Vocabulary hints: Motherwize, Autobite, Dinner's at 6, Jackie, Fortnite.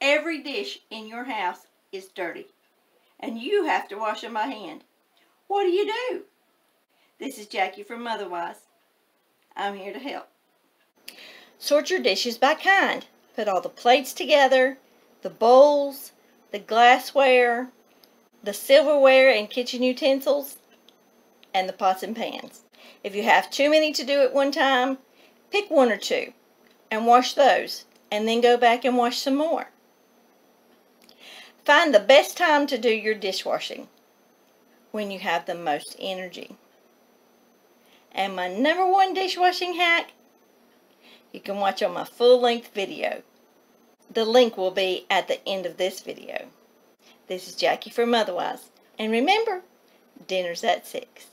Every dish in your house is dirty, and you have to wash them by hand. What do you do? This is Jackie from Motherwize. I'm here to help. Sort your dishes by kind. Put all the plates together, the bowls, the glassware, the silverware and kitchen utensils, and the pots and pans. If you have too many to do at one time, pick one or two and wash those, and then go back and wash some more. Find the best time to do your dishwashing, when you have the most energy. And my #1 dishwashing hack, you can watch on my full-length video. The link will be at the end of this video. This is Jackie from Motherwize, and remember, dinner's at 6.